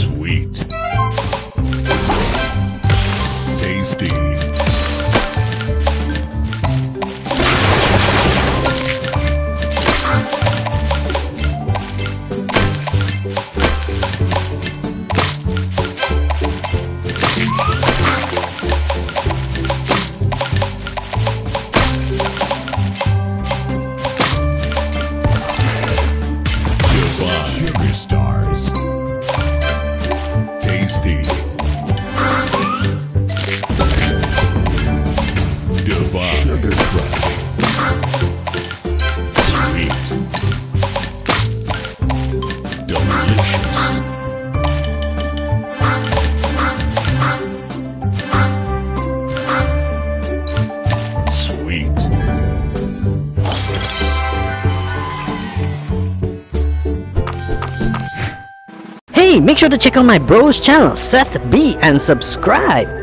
Sweet. Tasty. Make sure to check out my bro's channel, Seth B, and subscribe.